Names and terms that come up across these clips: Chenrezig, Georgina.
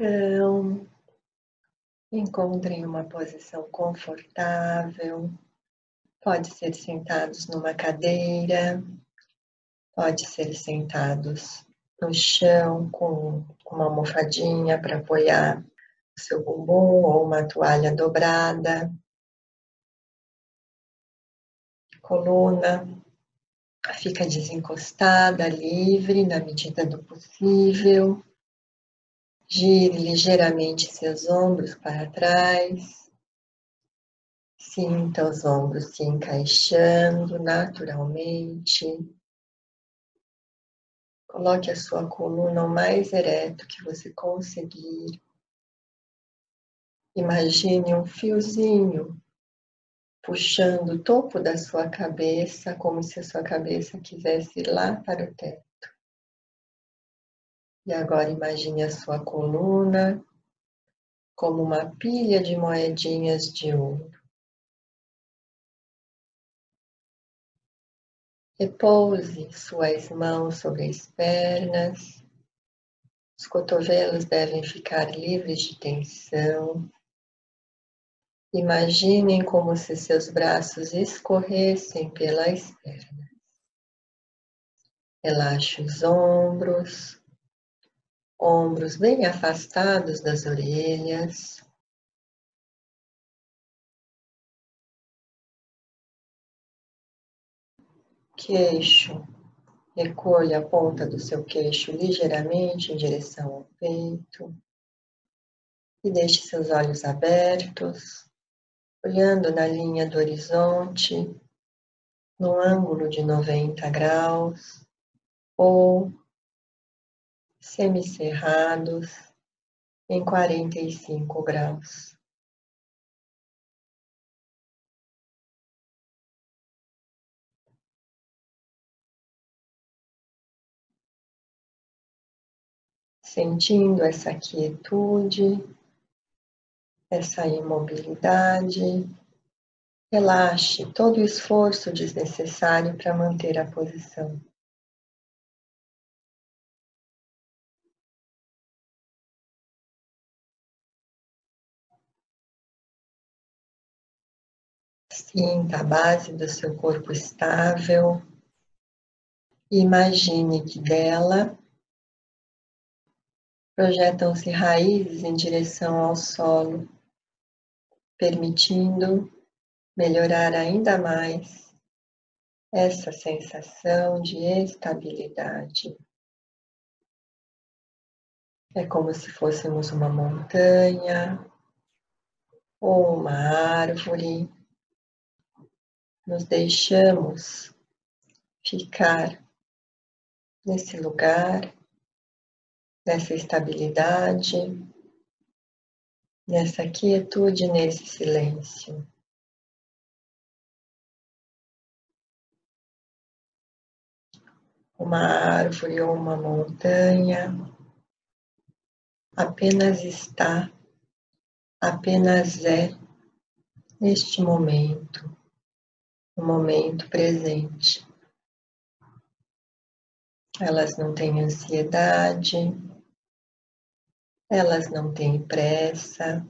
Então, encontrem uma posição confortável, pode ser sentados numa cadeira, pode ser sentados no chão com uma almofadinha para apoiar o seu bumbum ou uma toalha dobrada. Coluna fica desencostada, livre na medida do possível. Gire ligeiramente seus ombros para trás. Sinta os ombros se encaixando naturalmente. Coloque a sua coluna o mais ereto que você conseguir. Imagine um fiozinho puxando o topo da sua cabeça, como se a sua cabeça quisesse ir lá para o teto. E agora imagine a sua coluna como uma pilha de moedinhas de ouro. Repouse suas mãos sobre as pernas. Os cotovelos devem ficar livres de tensão. Imaginem como se seus braços escorressem pelas pernas. Relaxe os ombros, ombros bem afastados das orelhas. Queixo. Recolha a ponta do seu queixo ligeiramente em direção ao peito. E deixe seus olhos abertos, olhando na linha do horizonte, no ângulo de 90 graus ou semicerrados em 45 graus. Sentindo essa quietude, essa imobilidade, relaxe todo o esforço desnecessário para manter a posição. Sinta a base do seu corpo estável e imagine que dela projetam-se raízes em direção ao solo, permitindo melhorar ainda mais essa sensação de estabilidade. É como se fôssemos uma montanha ou uma árvore. Nos deixamos ficar nesse lugar, nessa estabilidade, nessa quietude, nesse silêncio. Uma árvore ou uma montanha apenas está, apenas é neste momento, no momento presente. Elas não têm ansiedade, elas não têm pressa,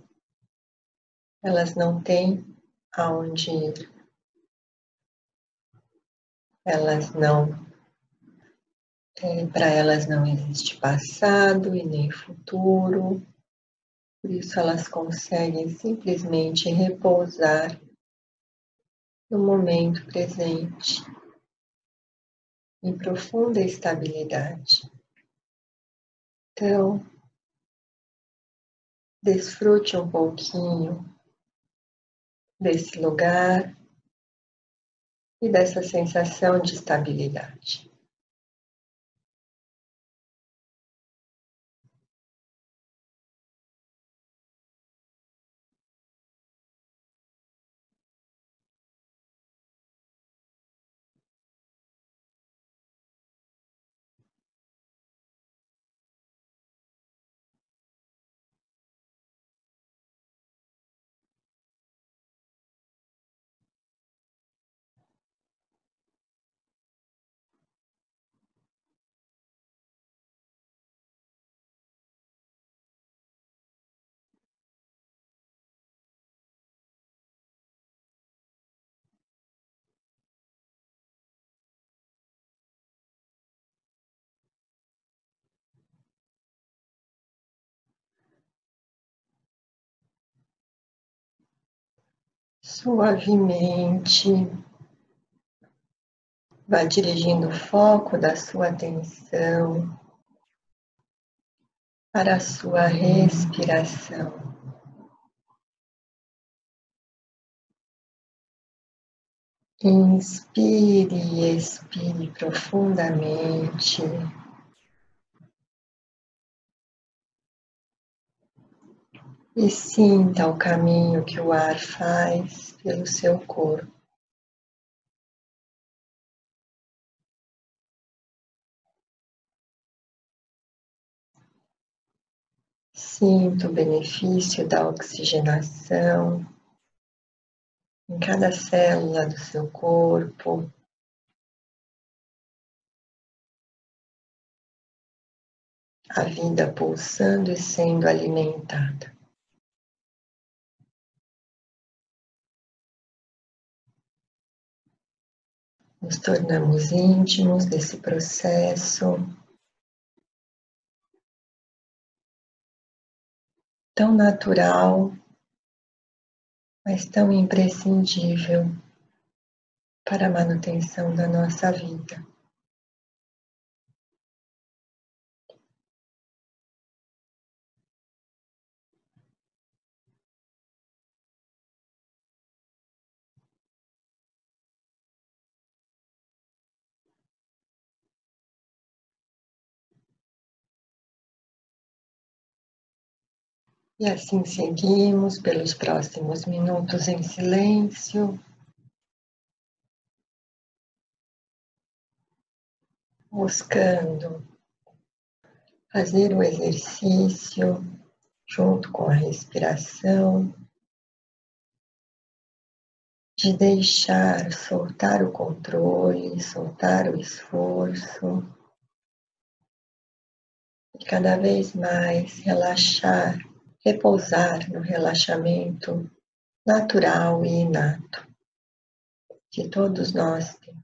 elas não têm aonde ir, para elas não existe passado e nem futuro, por isso elas conseguem simplesmente repousar no momento presente, em profunda estabilidade. Então, desfrute um pouquinho desse lugar e dessa sensação de estabilidade. suavemente, vai dirigindo o foco da sua atenção para a sua respiração. Inspire e expire profundamente. E sinta o caminho que o ar faz pelo seu corpo. Sinta o benefício da oxigenação em cada célula do seu corpo. A vida pulsando e sendo alimentada. Nos tornamos íntimos desse processo tão natural, mas tão imprescindível para a manutenção da nossa vida. E assim seguimos pelos próximos minutos em silêncio, buscando fazer o exercício junto com a respiração, de deixar soltar o controle, soltar o esforço, e cada vez mais relaxar. Repousar no relaxamento natural e inato que todos nós temos.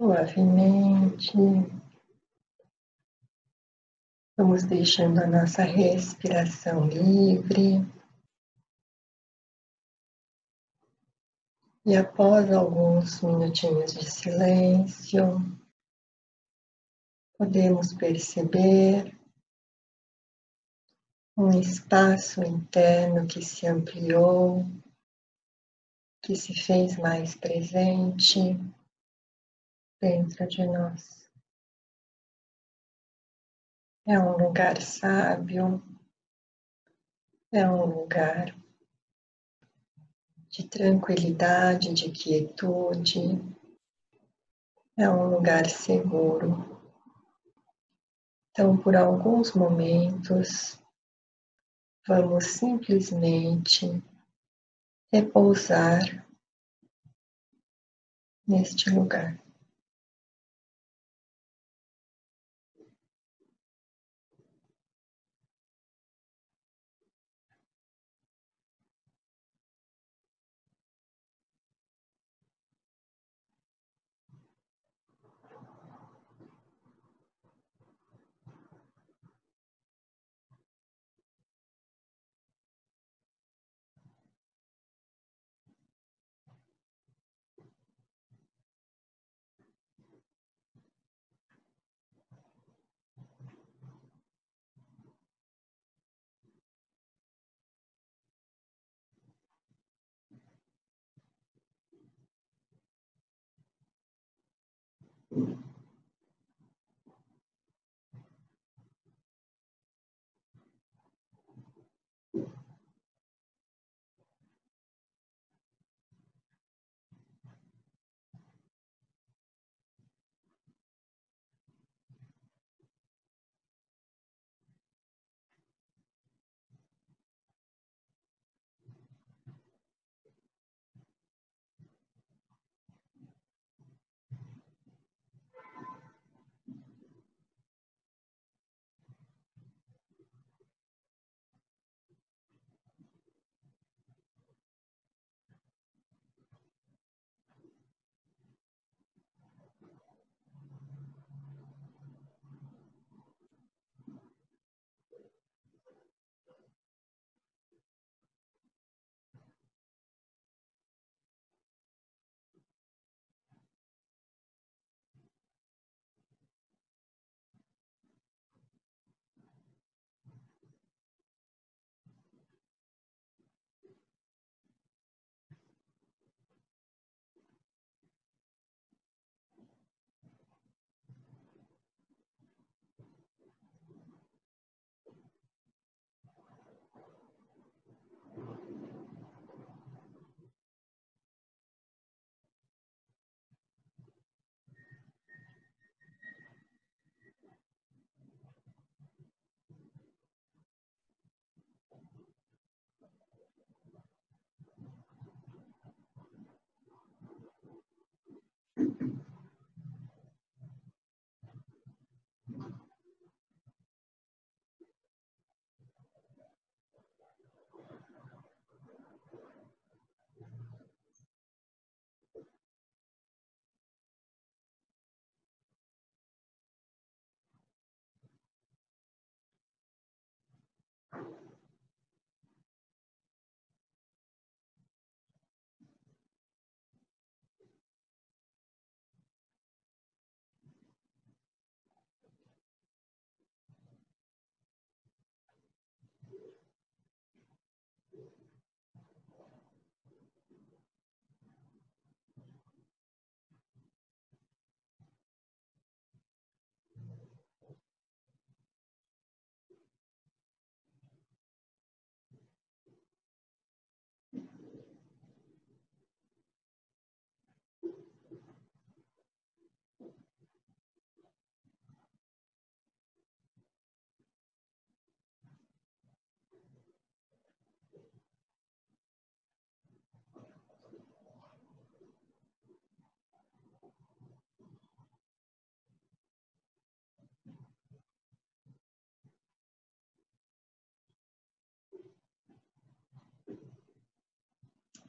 Suavemente, vamos deixando a nossa respiração livre. E após alguns minutinhos de silêncio, podemos perceber um espaço interno que se ampliou, que se fez mais presente dentro de nós. É um lugar sábio, é um lugar de tranquilidade, de quietude, é um lugar seguro. Então, por alguns momentos, vamos simplesmente repousar neste lugar.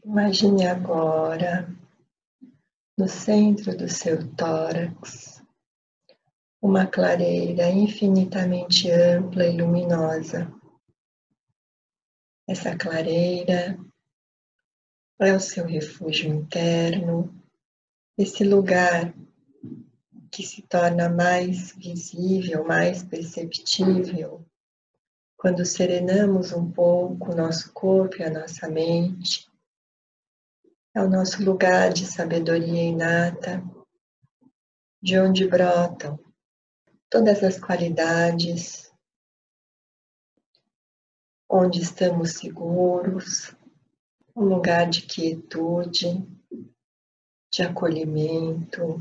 Imagine agora no centro do seu tórax, uma clareira infinitamente ampla e luminosa. Essa clareira é o seu refúgio interno, esse lugar que se torna mais visível, mais perceptível, quando serenamos um pouco o nosso corpo e a nossa mente. É o nosso lugar de sabedoria inata, de onde brotam todas as qualidades, onde estamos seguros, um lugar de quietude, de acolhimento,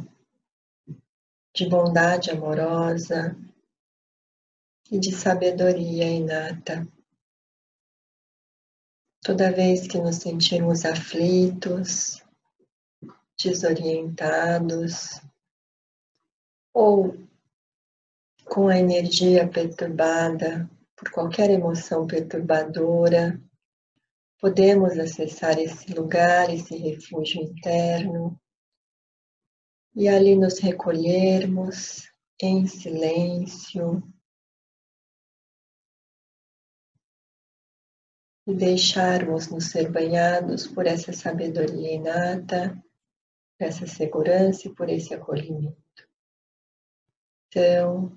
de bondade amorosa e de sabedoria inata. Toda vez que nos sentirmos aflitos, desorientados ou com a energia perturbada por qualquer emoção perturbadora, podemos acessar esse lugar, esse refúgio interno e ali nos recolhermos em silêncio, e deixarmos-nos ser banhados por essa sabedoria inata, por essa segurança e por esse acolhimento. Então,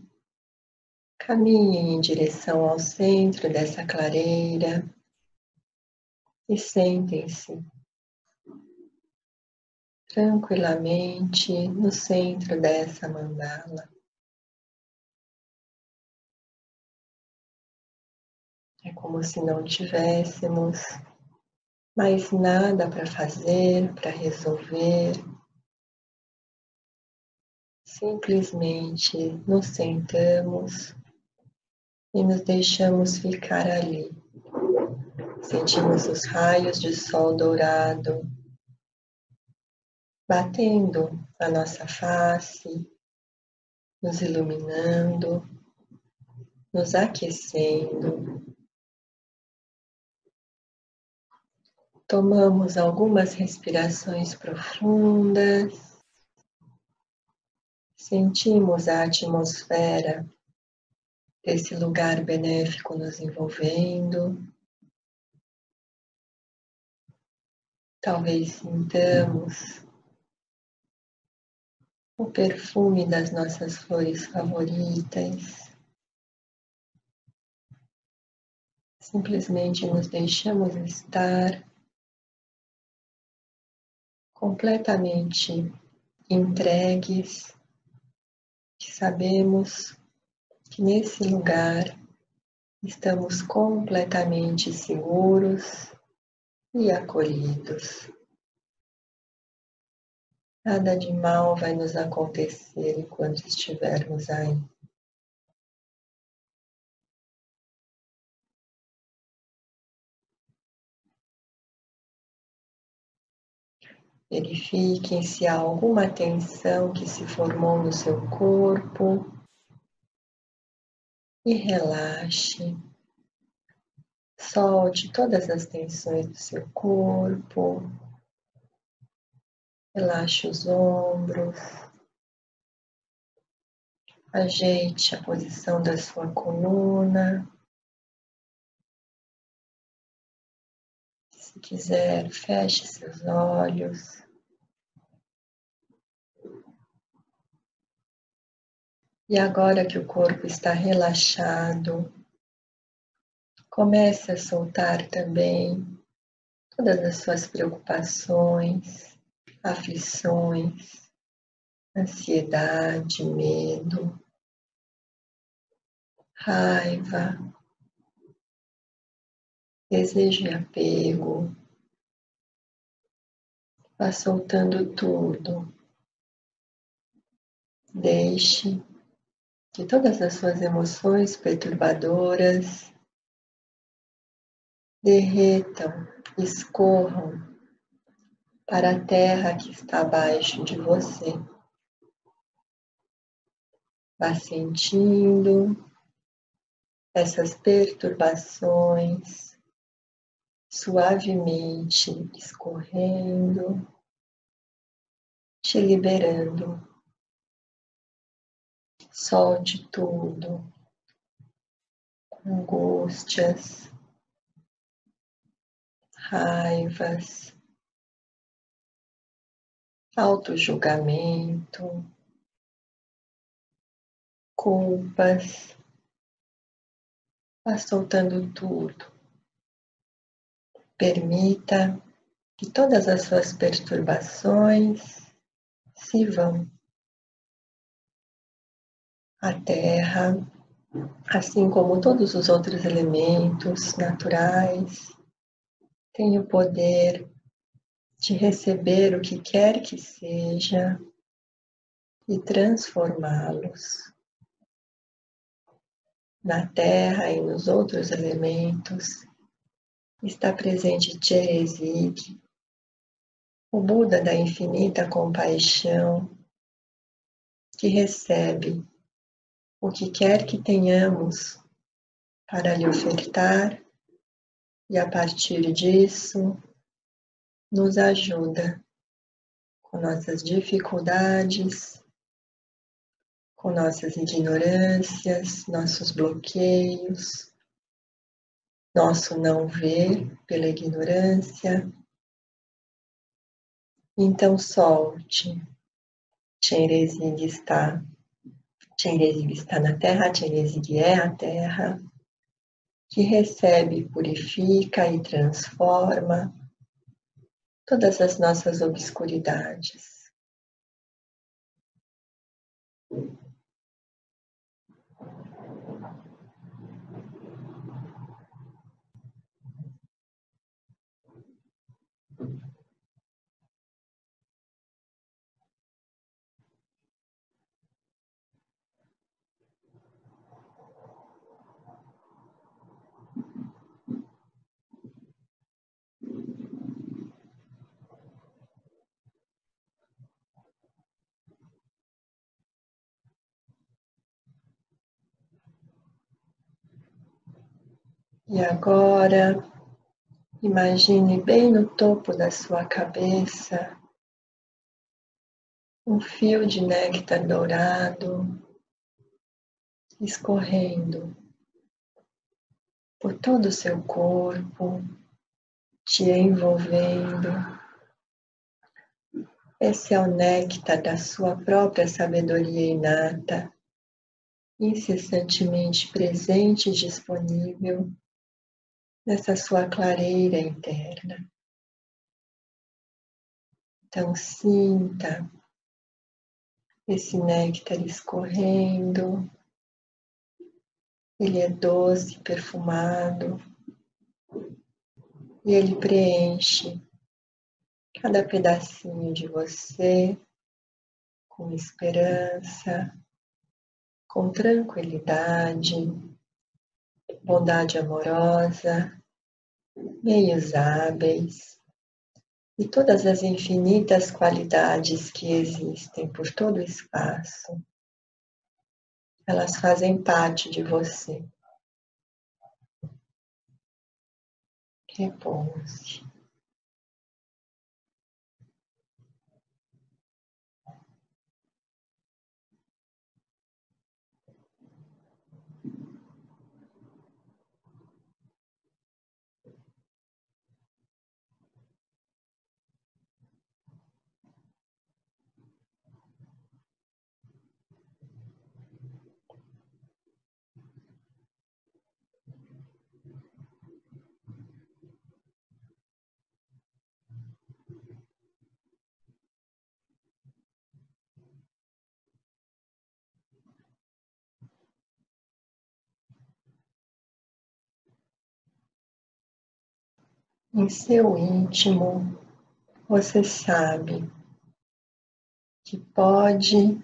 caminhem em direção ao centro dessa clareira e sentem-se tranquilamente no centro dessa mandala. É como se não tivéssemos mais nada para fazer, para resolver. Simplesmente nos sentamos e nos deixamos ficar ali. Sentimos os raios de sol dourado batendo na nossa face, nos iluminando, nos aquecendo. Tomamos algumas respirações profundas, sentimos a atmosfera desse lugar benéfico nos envolvendo. Talvez sintamos o perfume das nossas flores favoritas. Simplesmente nos deixamos estar completamente entregues, que sabemos que nesse lugar estamos completamente seguros e acolhidos. Nada de mal vai nos acontecer enquanto estivermos aí. Verifiquem se há alguma tensão que se formou no seu corpo e relaxe. Solte todas as tensões do seu corpo, relaxe os ombros, ajeite a posição da sua coluna. Se quiser, feche seus olhos e agora que o corpo está relaxado, comece a soltar também todas as suas preocupações, aflições, ansiedade, medo, raiva, desejo e apego. Vá soltando tudo. Deixe que todas as suas emoções perturbadoras derretam, escorram para a terra que está abaixo de você. Vá sentindo essas perturbações suavemente escorrendo te liberando. Solte tudo, angústias, raivas, autojulgamento, culpas, vá soltando tudo. Permita que todas as suas perturbações se vão. A terra, assim como todos os outros elementos naturais, tem o poder de receber o que quer que seja e transformá-los. Na terra e nos outros elementos está presente Chenrezig, o Buda da infinita compaixão, que recebe o que quer que tenhamos para lhe ofertar e, a partir disso, nos ajuda com nossas dificuldades, com nossas ignorâncias, nossos bloqueios, nosso não ver pela ignorância. Então solte. Chenrezig está na terra, Chenrezig é a terra, que recebe, purifica e transforma todas as nossas obscuridades. E agora, imagine bem no topo da sua cabeça um fio de néctar dourado escorrendo por todo o seu corpo, te envolvendo. Esse é o néctar da sua própria sabedoria inata, incessantemente presente e disponível nessa sua clareira interna. Então sinta esse néctar escorrendo, ele é doce, perfumado, e ele preenche cada pedacinho de você com esperança, com tranquilidade, bondade amorosa, meios hábeis e todas as infinitas qualidades que existem por todo o espaço. Elas fazem parte de você. Repouse. Em seu íntimo, você sabe que pode,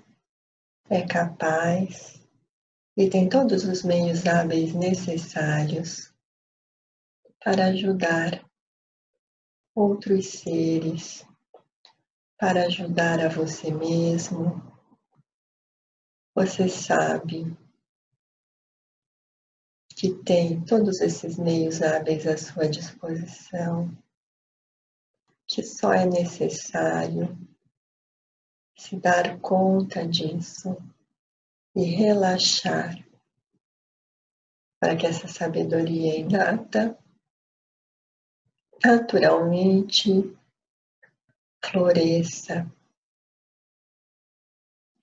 é capaz e tem todos os meios hábeis necessários para ajudar outros seres, para ajudar a você mesmo. Você sabe que tem todos esses meios hábeis à sua disposição, que só é necessário se dar conta disso e relaxar para que essa sabedoria inata naturalmente floresça.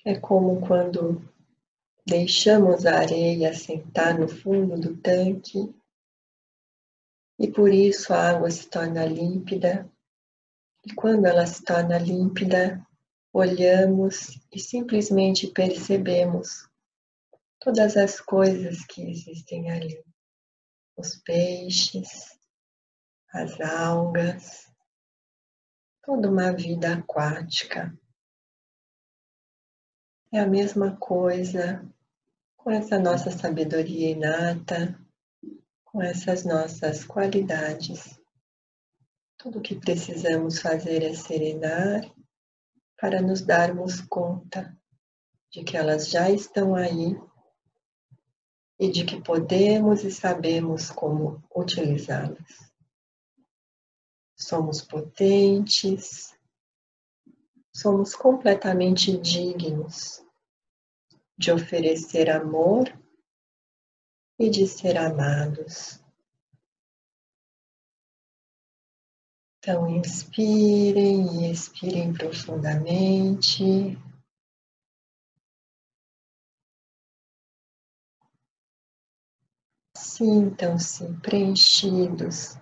É como quando deixamos a areia sentar no fundo do tanque e por isso a água se torna límpida. E quando ela se torna límpida, olhamos e simplesmente percebemos todas as coisas que existem ali. Os peixes, as algas, toda uma vida aquática. É a mesma coisa com essa nossa sabedoria inata, com essas nossas qualidades. Tudo o que precisamos fazer é serenar para nos darmos conta de que elas já estão aí e de que podemos e sabemos como utilizá-las. Somos potentes, somos completamente dignos de oferecer amor e de ser amados. Então, inspirem e expirem profundamente. Sintam-se preenchidos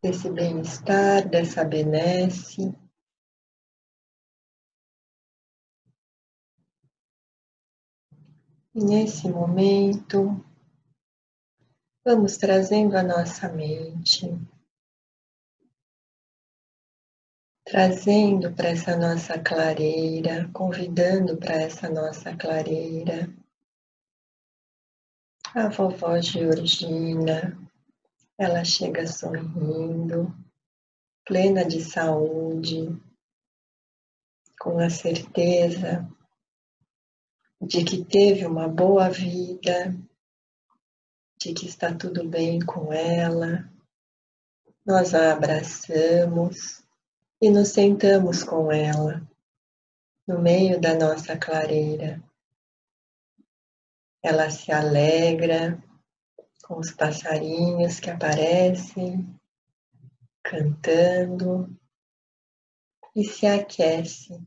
desse bem-estar, dessa benesse. E nesse momento, vamos trazendo a nossa mente, trazendo para essa nossa clareira, convidando para essa nossa clareira a vovó Georgina. Ela chega sorrindo, plena de saúde, com a certeza de que teve uma boa vida, de que está tudo bem com ela. Nós a abraçamos e nos sentamos com ela, no meio da nossa clareira. Ela se alegra com os passarinhos que aparecem, cantando, e se aquece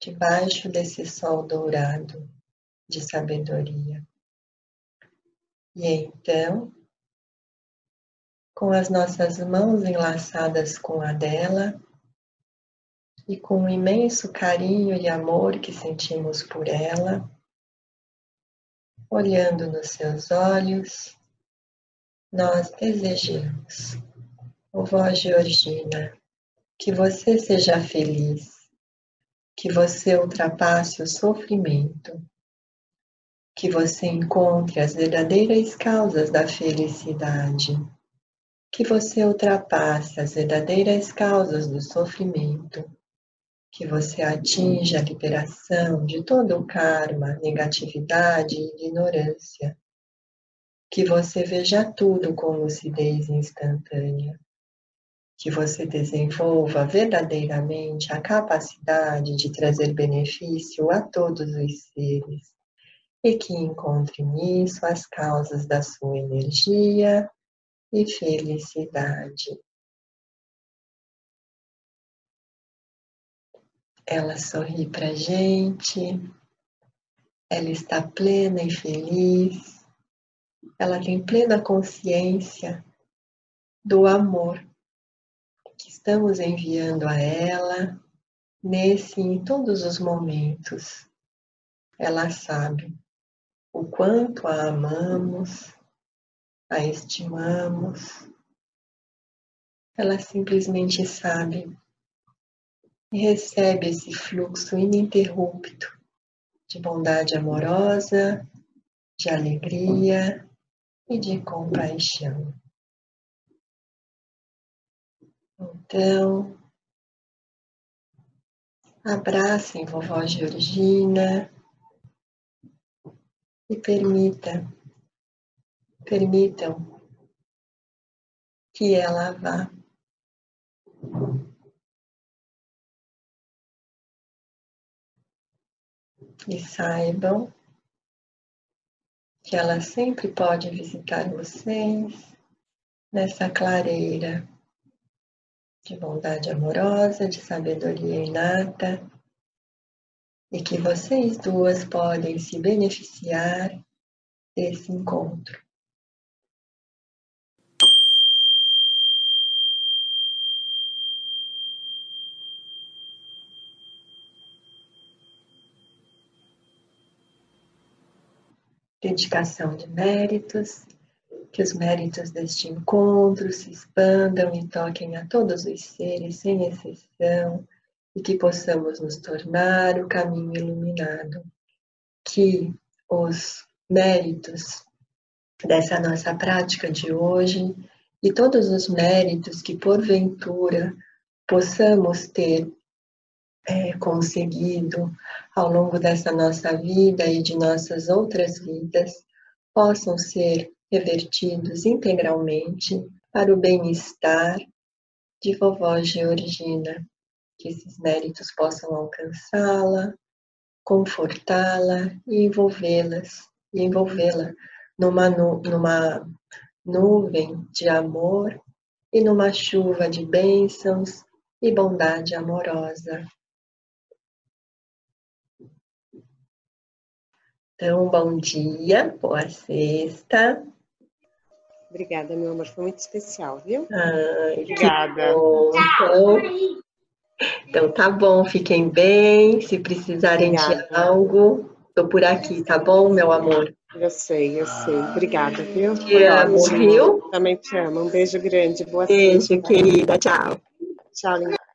debaixo desse sol dourado de sabedoria. E então, com as nossas mãos enlaçadas com a dela, e com o imenso carinho e amor que sentimos por ela, olhando nos seus olhos, nós desejamos, vovó Georgina, que você seja feliz, que você ultrapasse o sofrimento, que você encontre as verdadeiras causas da felicidade, que você ultrapasse as verdadeiras causas do sofrimento, que você atinja a liberação de todo o karma, negatividade e ignorância, que você veja tudo com lucidez instantânea, que você desenvolva verdadeiramente a capacidade de trazer benefício a todos os seres e que encontre nisso as causas da sua energia e felicidade. Ela sorri pra gente, ela está plena e feliz, ela tem plena consciência do amor que estamos enviando a ela nesse e em todos os momentos. Ela sabe o quanto a amamos, a estimamos, ela simplesmente sabe e recebe esse fluxo ininterrupto de bondade amorosa, de alegria e de compaixão. Então, abracem vovó Georgina e permitam que ela vá E saibam que ela sempre pode visitar vocês nessa clareira de bondade amorosa, de sabedoria inata, e que vocês duas podem se beneficiar desse encontro. Dedicação de méritos, que os méritos deste encontro se expandam e toquem a todos os seres, sem exceção, e que possamos nos tornar o caminho iluminado. Que os méritos dessa nossa prática de hoje e todos os méritos que porventura possamos ter conseguido ao longo dessa nossa vida e de nossas outras vidas, possam ser revertidos integralmente para o bem-estar de vovó Georgina, que esses méritos possam alcançá-la, confortá-la e envolvê-la numa nuvem de amor e numa chuva de bênçãos e bondade amorosa. Então, bom dia, boa sexta. Obrigada, meu amor, foi muito especial, viu? Ai, obrigada. Então, tá bom, fiquem bem. Se precisarem de algo, tô por aqui, tá bom, meu amor? Eu sei. Obrigada, viu? Te amo, viu? Também te amo. Um beijo grande, boa sexta. Beijo, querida, tchau. Tchau, linda.